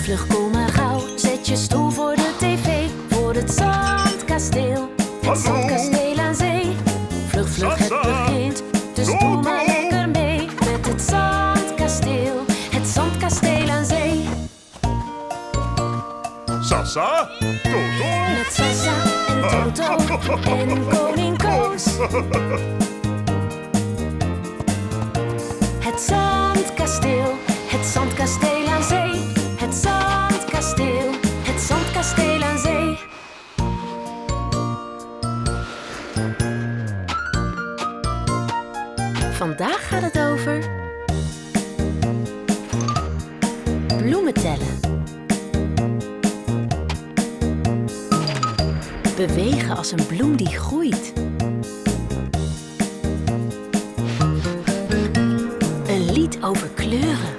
vlug, kom maar gauw. Zet je stoel voor de tv, voor het Zandkasteel. Het Zandkasteel aan zee. Vlug, vlug, het begint. Dus doe maar lekker mee met het Zandkasteel. Het Zandkasteel aan zee. Sasa, Toto. Met Sasa en Toto en Koning Koos. Het Zandkasteel, het Zandkasteel aan zee. Het Zandkasteel, het Zandkasteel aan zee. Vandaag gaat het over bloemen tellen, bewegen als een bloem die groeit, een lied over kleuren,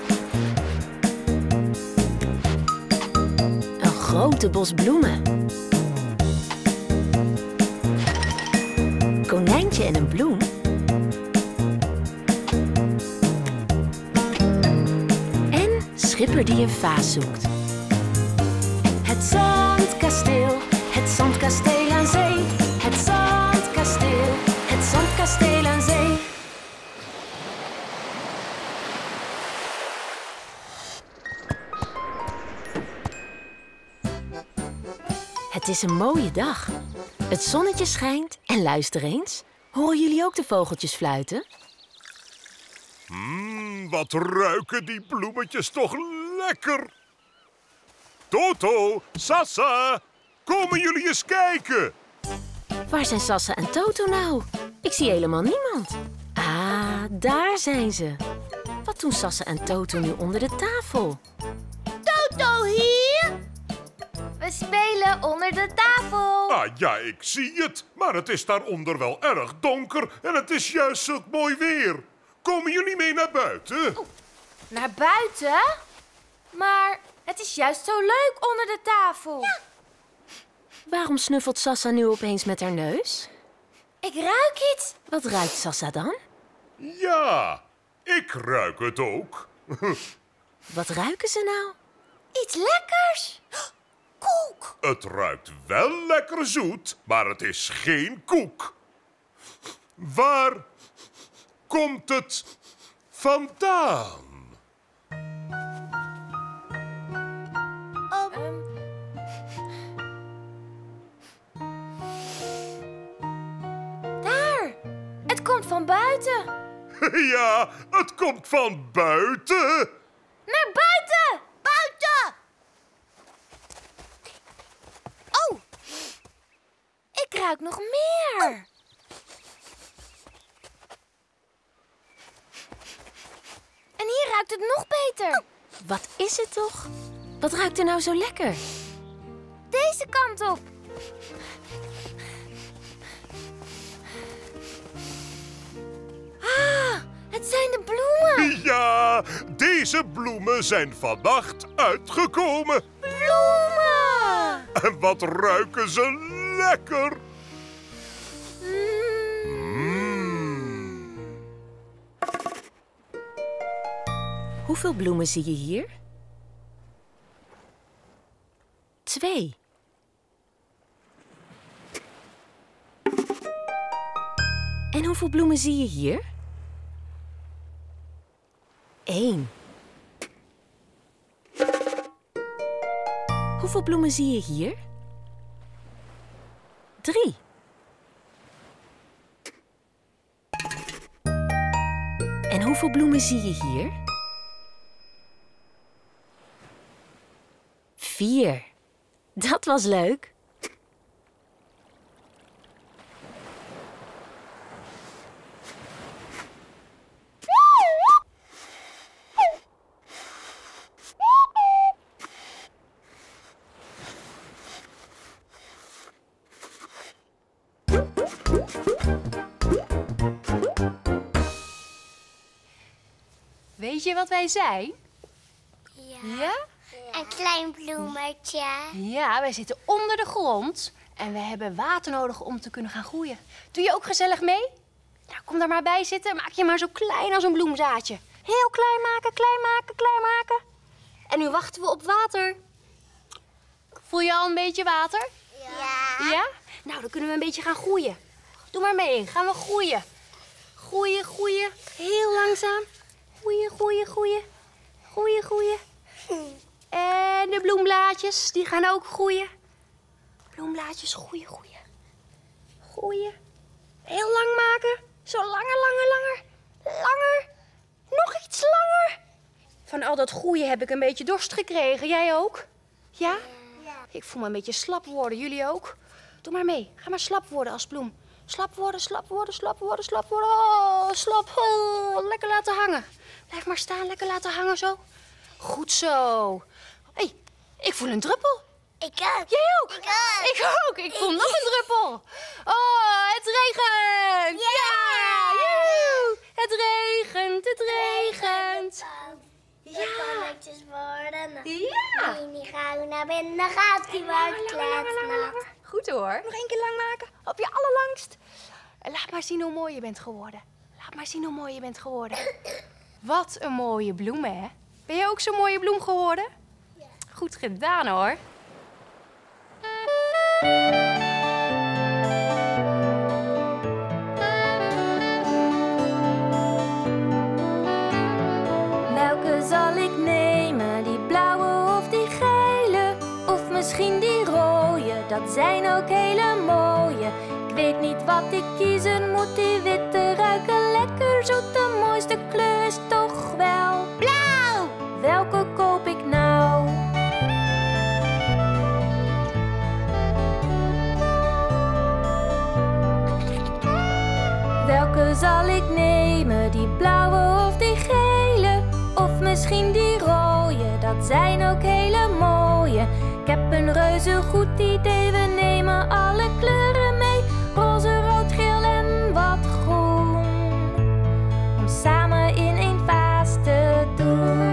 een grote bos bloemen, konijntje en een bloem. Schipper die een vaas zoekt. Het Zandkasteel, het Zandkasteel aan zee. Het Zandkasteel, het Zandkasteel aan zee. Het is een mooie dag. Het zonnetje schijnt en luister eens. Horen jullie ook de vogeltjes fluiten? Wat ruiken die bloemetjes toch lekker. Toto, Sasa, komen jullie eens kijken. Waar zijn Sasa en Toto nou? Ik zie helemaal niemand. Ah, daar zijn ze. Wat doen Sasa en Toto nu onder de tafel? Toto hier! We spelen onder de tafel. Ah ja, ik zie het. Maar het is daaronder wel erg donker en het is juist zulk mooi weer. Komen jullie mee naar buiten? O, naar buiten? Maar het is juist zo leuk onder de tafel. Ja. Waarom snuffelt Sasa nu opeens met haar neus? Ik ruik iets. Wat ruikt Sasa dan? Ja, ik ruik het ook. Wat ruiken ze nou? Iets lekkers. Koek. Het ruikt wel lekker zoet, maar het is geen koek. Waar komt het vandaan? Daar! Het komt van buiten. Ja, het komt van buiten. Naar buiten! Buiten! Oh! Ik ruik nog meer. Oh. Ruikt het nog beter. Oh. Wat is het toch? Wat ruikt er nou zo lekker? Deze kant op. Ah, het zijn de bloemen. Ja, deze bloemen zijn vannacht uitgekomen. Bloemen! En wat ruiken ze lekker. Hoeveel bloemen zie je hier? 2. En hoeveel bloemen zie je hier? 1. Hoeveel bloemen zie je hier? 3. En hoeveel bloemen zie je hier? 4. Dat was leuk. Weet je wat wij zijn? Ja? Ja? Een klein bloemetje. Ja, wij zitten onder de grond en we hebben water nodig om te kunnen gaan groeien. Doe je ook gezellig mee? Nou, kom daar maar bij zitten en maak je maar zo klein als een bloemzaadje. Heel klein maken, klein maken, klein maken. En nu wachten we op water. Voel je al een beetje water? Ja. Ja? Nou, dan kunnen we een beetje gaan groeien. Doe maar mee. Gaan we groeien. Groeien, groeien. Heel langzaam. Groeien, groeien, groeien. Groeien, groeien. En de bloemblaadjes, die gaan ook groeien. Bloemblaadjes, groeien, groeien. Groeien. Heel lang maken. Zo langer, langer, langer. Langer. Nog iets langer. Van al dat groeien heb ik een beetje dorst gekregen. Jij ook? Ja? Ja. Ik voel me een beetje slap worden. Jullie ook? Doe maar mee. Ga maar slap worden als bloem. Slap worden, slap worden, slap worden, slap worden. Oh, slap. Oh, lekker laten hangen. Blijf maar staan. Lekker laten hangen zo. Goed zo. Hé, hey, ik voel een druppel. Ik ook. Jij ook? Ik ook. Ik ook. Ik voel nog een druppel. Oh, het regent. Yeah. Ja. Joehoe. Het regent, het regent. Ja. Ja. Die gaan naar binnen, gaat die wordt kletsnat. Goed hoor. Nog één keer lang maken. Op je allerlangst. Laat maar zien hoe mooi je bent geworden. Laat maar zien hoe mooi je bent geworden. Wat een mooie bloem, hè? Ben je ook zo'n mooie bloem geworden? Ja. Goed gedaan, hoor. Welke zal ik nemen? Die blauwe of die gele? Of misschien die rode? Dat zijn ook hele mooie. Ik weet niet wat ik kiezen moet. Die witte ruiken lekker zoet. De mooiste kleur is toch wel blauw. Welke koop ik nou? Welke zal ik nemen? Die blauwe of die gele? Of misschien die rode? Dat zijn ook hele mooie. Ik heb een reuze goed idee. We nemen alle kleuren mee. Roze, rood, geel en wat groen. Om samen in één vaas te doen.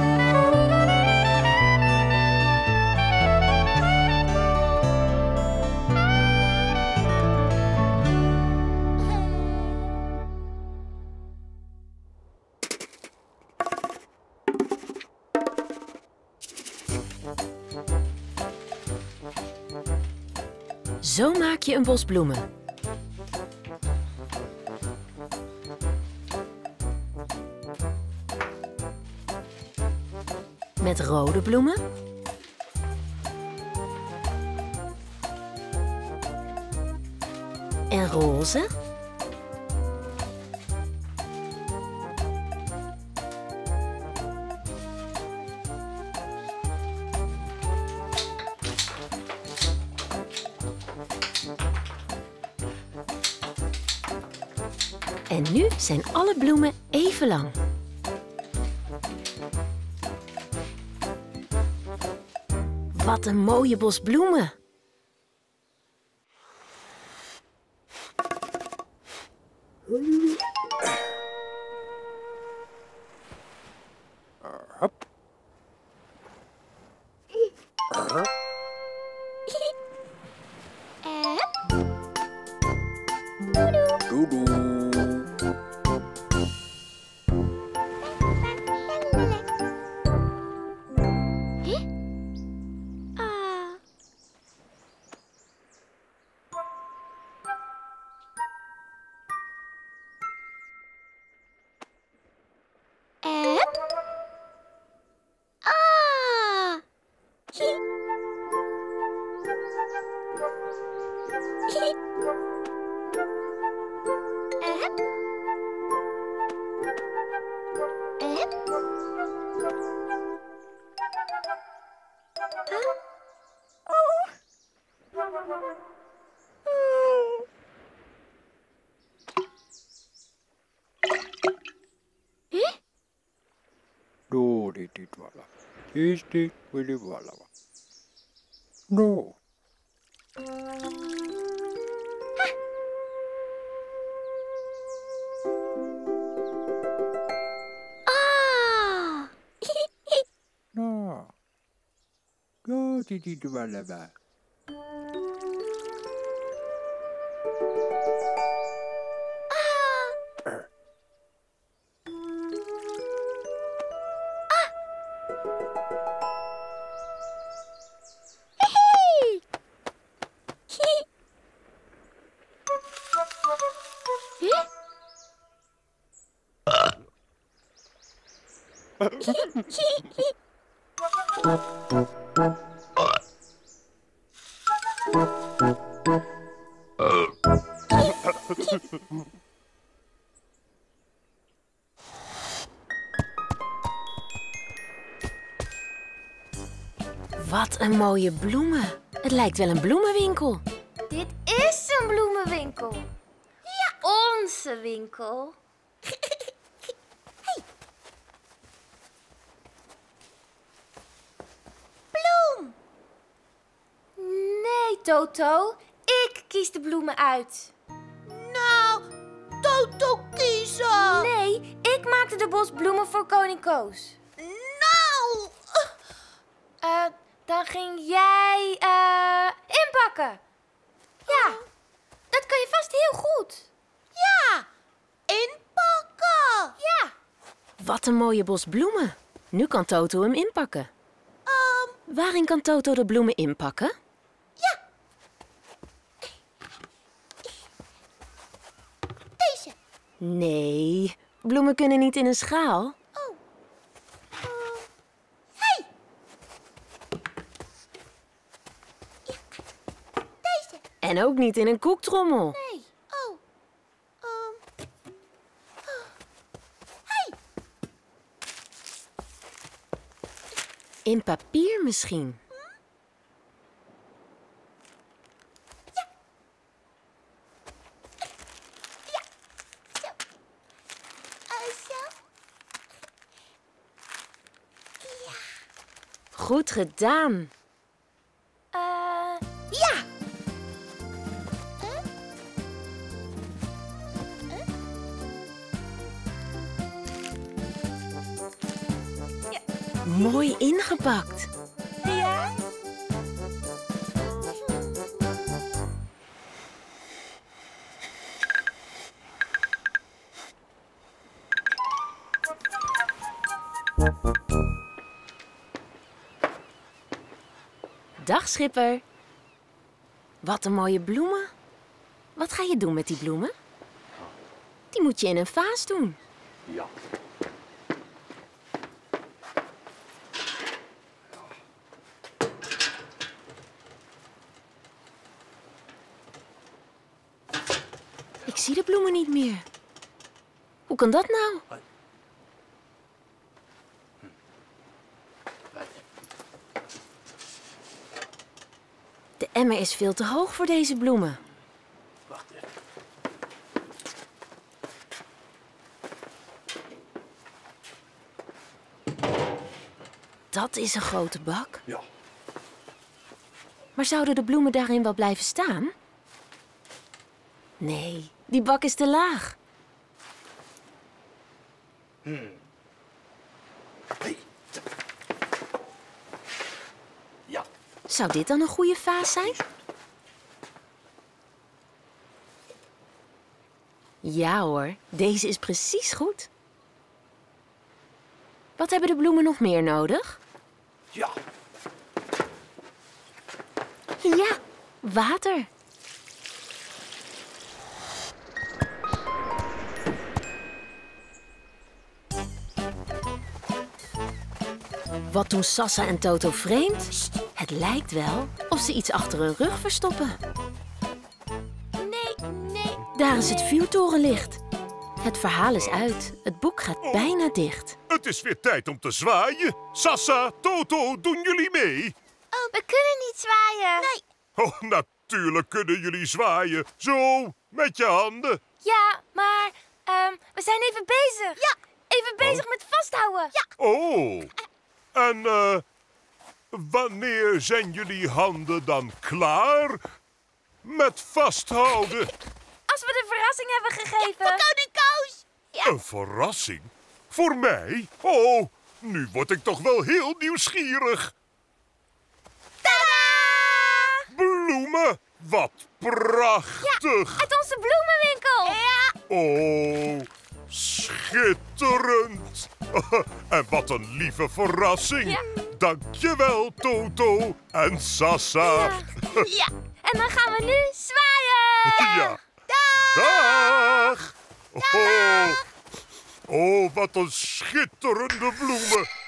Zo maak je een bos bloemen. Met rode bloemen. En roze. En nu zijn alle bloemen even lang. Wat een mooie bos bloemen. Is dit Willy Walla? No. Ah. No. Go to the Walla. Wat een mooie bloemen. Het lijkt wel een bloemenwinkel. Dit is een bloemenwinkel. Ja, onze winkel. Hey. Bloem. Nee, Toto. Ik kies de bloemen uit. Nou, Toto kiezen. Nee, ik maakte de bosbloemen voor Koning Koos. Nou. Dan ging jij inpakken. Ja, dat kan je vast heel goed. Ja, inpakken. Ja. Wat een mooie bos bloemen. Nu kan Toto hem inpakken. Waarin kan Toto de bloemen inpakken? Ja. Deze. Nee, bloemen kunnen niet in een schaal. En ook niet in een koektrommel. Nee. Oh. Hey. In papier misschien. Ja. Ja. Zo. Zo. Ja. Goed gedaan. Mooi ingepakt. Ja. Dag, Schipper. Wat een mooie bloemen. Wat ga je doen met die bloemen? Die moet je in een vaas doen. Ja. Ik zie de bloemen niet meer. Hoe kan dat nou? De emmer is veel te hoog voor deze bloemen. Wacht even. Dat is een grote bak. Ja. Maar zouden de bloemen daarin wel blijven staan? Nee, die bak is te laag. Hey. Ja. Zou dit dan een goede vaas zijn? Ja hoor, deze is precies goed. Wat hebben de bloemen nog meer nodig? Ja. Ja, water. Wat doen Sasa en Toto vreemd? Sst. Het lijkt wel of ze iets achter hun rug verstoppen. Nee, nee. Daar is het vuurtorenlicht. Het verhaal is uit. Het boek gaat bijna dicht. Het is weer tijd om te zwaaien. Sasa, Toto, doen jullie mee? Oh, we kunnen niet zwaaien. Nee. Oh, natuurlijk kunnen jullie zwaaien. Zo, met je handen. Ja, maar we zijn even bezig. Ja. Even bezig met vasthouden. Ja. Oh. En wanneer zijn jullie handen dan klaar met vasthouden? Als we de verrassing hebben gegeven. Ja, voor Koning Koos. Ja. Een verrassing? Voor mij? Oh, nu word ik toch wel heel nieuwsgierig. Tadaa! Bloemen? Wat prachtig. Ja, uit onze bloemenwinkel. Ja. Oh, schitterend. En wat een lieve verrassing. Ja. Dankjewel, Toto en Sasa. Ja. Ja, en dan gaan we nu zwaaien. Ja. Dag. Dag. Dag. Oh. Oh, wat een schitterende bloemen.